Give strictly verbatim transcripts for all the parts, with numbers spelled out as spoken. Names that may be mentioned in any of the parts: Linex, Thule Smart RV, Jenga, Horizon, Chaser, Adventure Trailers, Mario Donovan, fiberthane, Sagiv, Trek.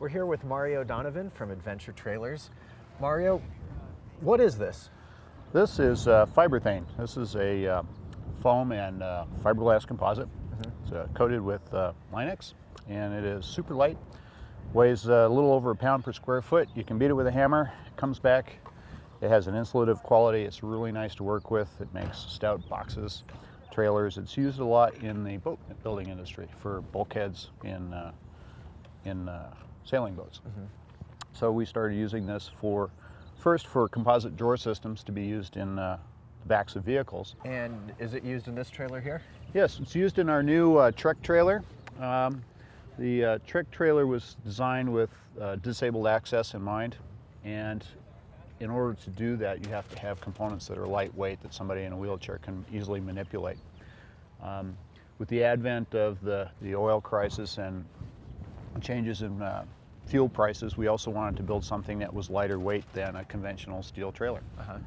We're here with Mario Donovan from Adventure Trailers. Mario, what is this? This is uh, fiberthane. This is a uh, foam and uh, fiberglass composite. Mm-hmm. It's uh, coated with uh, Linex, and it is super light. Weighs a little over a pound per square foot. You can beat it with a hammer. It comes back. It has an insulative quality. It's really nice to work with. It makes stout boxes, trailers. It's used a lot in the boat building industry for bulkheads in uh, in uh, sailing boats. Mm-hmm. So we started using this for first for composite drawer systems to be used in uh, the backs of vehicles. And is it used in this trailer here? Yes, it's used in our new uh, Trek trailer. Um, the uh, Trek trailer was designed with uh, disabled access in mind, and in order to do that, you have to have components that are lightweight that somebody in a wheelchair can easily manipulate. Um, with the advent of the, the oil crisis and changes in uh, fuel prices, we also wanted to build something that was lighter weight than a conventional steel trailer. Uh-huh.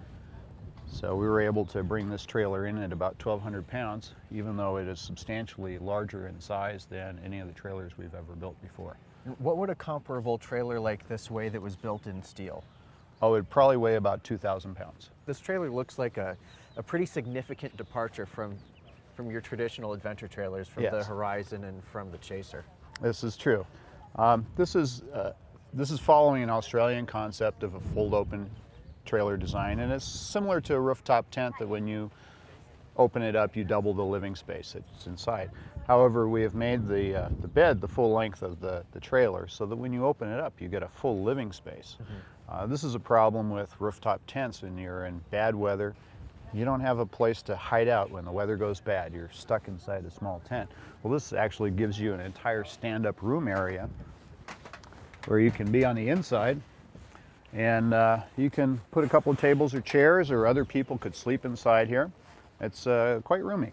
So we were able to bring this trailer in at about twelve hundred pounds, even though it is substantially larger in size than any of the trailers we've ever built before. What would a comparable trailer like this weigh that was built in steel? Oh, it'd probably weigh about two thousand pounds. This trailer looks like a, a pretty significant departure from, from your traditional adventure trailers, from yes. the Horizon and from the Chaser. This is true. Um, this is uh, this is following an Australian concept of a fold-open trailer design, and it's similar to a rooftop tent that when you open it up, you double the living space that's inside. However, we have made the, uh, the bed the full length of the, the trailer so that when you open it up, you get a full living space. Mm-hmm. Uh, this is a problem with rooftop tents. When you're in bad weather, you don't have a place to hide out when the weather goes bad. You're stuck inside a small tent. Well, this actually gives you an entire stand-up room area where you can be on the inside, and uh, you can put a couple of tables or chairs, or other people could sleep inside here. It's uh, quite roomy.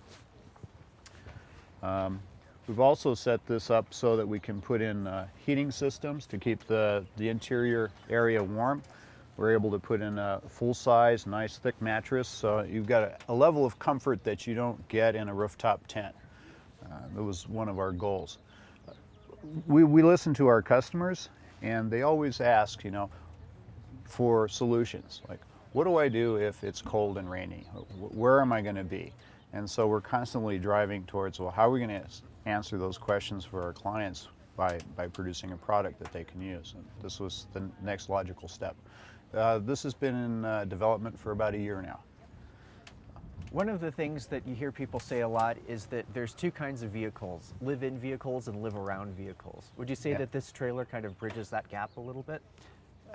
Um, we've also set this up so that we can put in uh, heating systems to keep the, the interior area warm. We're able to put in a full-size, nice, thick mattress, so you've got a, a level of comfort that you don't get in a rooftop tent. That uh, was one of our goals. We, we listen to our customers, and they always ask, you know, for solutions. Like, what do I do if it's cold and rainy? Where am I going to be? And so we're constantly driving towards, well, how are we going to answer those questions for our clients by, by producing a product that they can use? And this was the next logical step. Uh, this has been in uh, development for about a year now. One of the things that you hear people say a lot is that there's two kinds of vehicles, live-in vehicles and live-around vehicles. Would you say yeah. that this trailer kind of bridges that gap a little bit?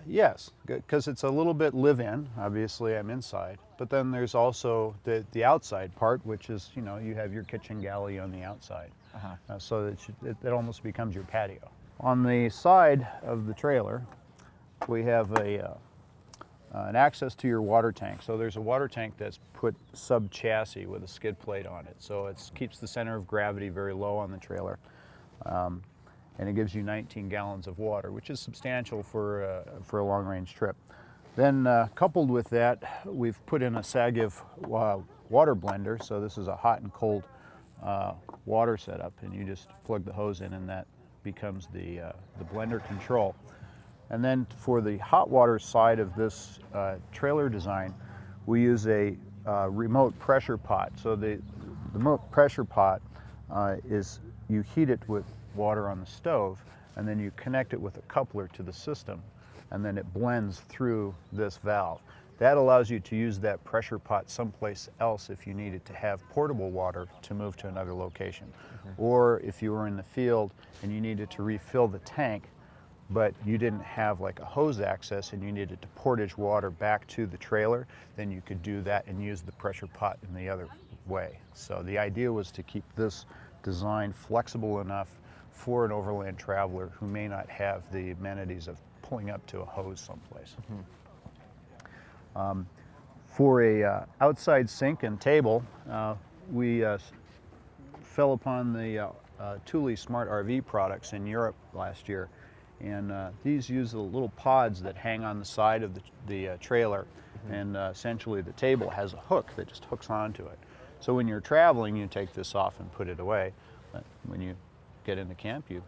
Yes, because it's a little bit live-in, obviously I'm inside, but then there's also the, the outside part, which is, you know, you have your kitchen galley on the outside, uh-huh. uh, so that you, it, it almost becomes your patio. On the side of the trailer, we have a, uh, uh, an access to your water tank. So there's a water tank that's put sub-chassis with a skid plate on it, so it keeps the center of gravity very low on the trailer. Um, and it gives you nineteen gallons of water, which is substantial for, uh, for a long-range trip. Then, uh, coupled with that, we've put in a Sagiv uh, water blender, so this is a hot and cold uh, water setup, and you just plug the hose in, and that becomes the, uh, the blender control. And then for the hot water side of this uh, trailer design, we use a uh, remote pressure pot. So the, the remote pressure pot uh, is, you heat it with water on the stove, and then you connect it with a coupler to the system, and then it blends through this valve. That allows you to use that pressure pot someplace else if you needed to have portable water to move to another location. Mm-hmm. Or if you were in the field and you needed to refill the tank, but you didn't have like a hose access and you needed to portage water back to the trailer, then you could do that and use the pressure pot in the other way. So the idea was to keep this design flexible enough for an overland traveler who may not have the amenities of pulling up to a hose someplace. Mm-hmm. um, for a uh, outside sink and table, uh, we uh, fell upon the uh, uh, Thule Smart R V products in Europe last year, and uh, these use the little pods that hang on the side of the, the uh, trailer, mm-hmm. and uh, essentially the table has a hook that just hooks onto it. So when you're traveling, you take this off and put it away. But when you get into camp, you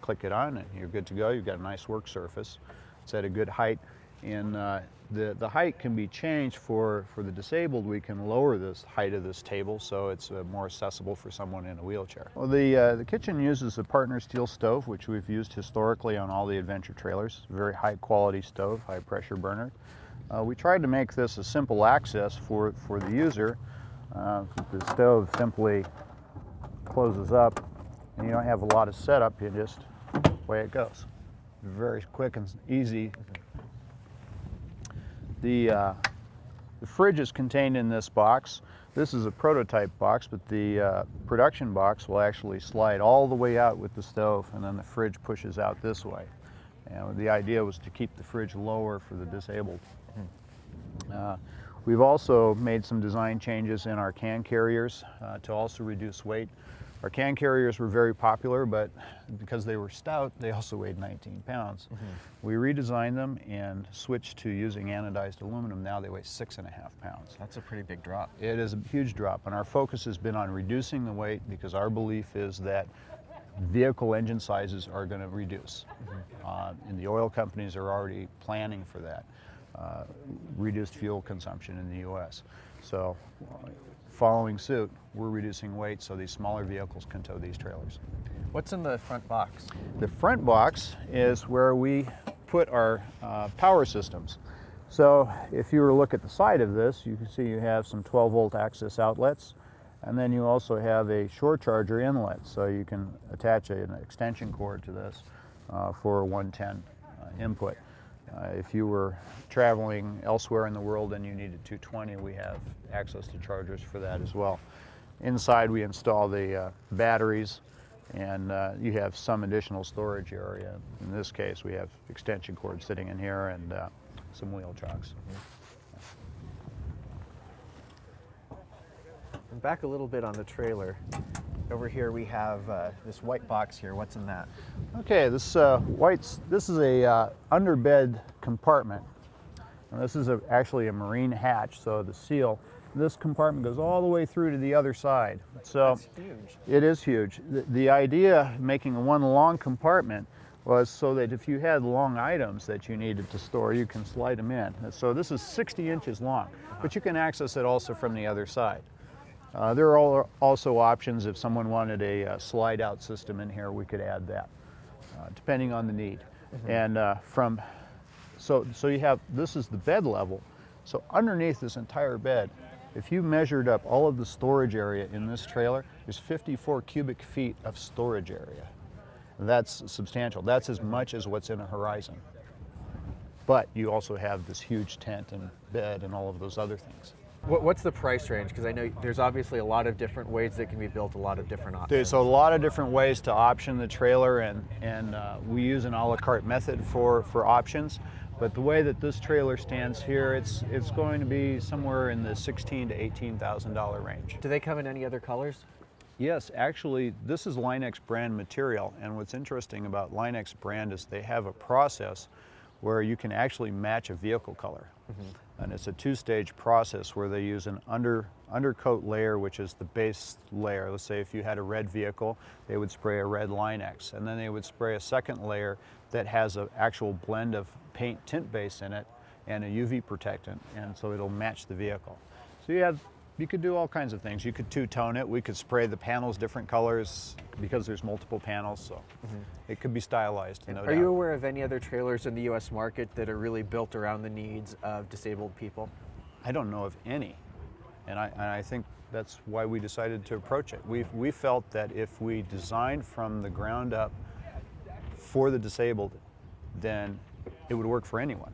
click it on and you're good to go. You've got a nice work surface. It's at a good height, and uh, the, the height can be changed for, for the disabled. We can lower this height of this table so it's uh, more accessible for someone in a wheelchair. Well, the, uh, the kitchen uses a partner steel stove, which we've used historically on all the Adventure trailers. Very high quality stove, high pressure burner. Uh, we tried to make this a simple access for, for the user. Uh, the stove simply closes up and you don't have a lot of setup, you just, away it goes. Very quick and easy. The, uh, the fridge is contained in this box. This is a prototype box, but the uh, production box will actually slide all the way out with the stove, and then the fridge pushes out this way. And the idea was to keep the fridge lower for the disabled. Uh, we've also made some design changes in our can carriers uh, to also reduce weight. Our can carriers were very popular, but because they were stout, they also weighed nineteen pounds. Mm-hmm. We redesigned them and switched to using anodized aluminum. Now they weigh six and a half pounds. That's a pretty big drop. It is a huge drop, and our focus has been on reducing the weight because our belief is that vehicle engine sizes are going to reduce. Mm-hmm. uh, and the oil companies are already planning for that. Uh, reduced fuel consumption in the U S So, following suit, we're reducing weight so these smaller vehicles can tow these trailers. What's in the front box? The front box is where we put our uh, power systems. So, if you were to look at the side of this, you can see you have some twelve volt access outlets, and then you also have a shore charger inlet, so you can attach an extension cord to this uh, for one ten uh, input. Uh, if you were traveling elsewhere in the world and you needed two twenty, we have access to chargers for that as well. Inside we install the uh, batteries, and uh, you have some additional storage area. In this case we have extension cords sitting in here and uh, some wheel chocks. And back a little bit on the trailer. Over here we have uh, this white box here. What's in that? Okay, this uh, white's, this is a uh, underbed compartment. And this is a, actually a marine hatch, so the seal. This compartment goes all the way through to the other side. So that's huge. It is huge. The, the idea of making one long compartment was so that if you had long items that you needed to store, you can slide them in. So this is sixty inches long, but you can access it also from the other side. Uh, there are also options if someone wanted a uh, slide-out system in here, we could add that, uh, depending on the need. Mm-hmm. And uh, from, so, so you have, this is the bed level. So underneath this entire bed, if you measured up all of the storage area in this trailer, there's fifty-four cubic feet of storage area. That's substantial. That's as much as what's in a Horizon. But you also have this huge tent and bed and all of those other things. What's the price range? Because I know there's obviously a lot of different ways that can be built, a lot of different options. There's a lot of different ways to option the trailer, and, and uh, we use an a la carte method for, for options. But the way that this trailer stands here, it's it's going to be somewhere in the sixteen thousand to eighteen thousand dollar range. Do they come in any other colors? Yes, actually, this is Linex brand material, and what's interesting about Linex brand is they have a process where you can actually match a vehicle color. Mm-hmm. And it's a two-stage process where they use an under, undercoat layer, which is the base layer. Let's say if you had a red vehicle, they would spray a red Linex, and then they would spray a second layer that has an actual blend of paint tint base in it and a U V protectant, and so it'll match the vehicle. So you have, you could do all kinds of things. You could two-tone it. We could spray the panels different colors because there's multiple panels, so mm-hmm. it could be stylized. No doubt. Are you aware of any other trailers in the U S market that are really built around the needs of disabled people? I don't know of any, and I, and I think that's why we decided to approach it. We've, we felt that if we designed from the ground up for the disabled, then it would work for anyone.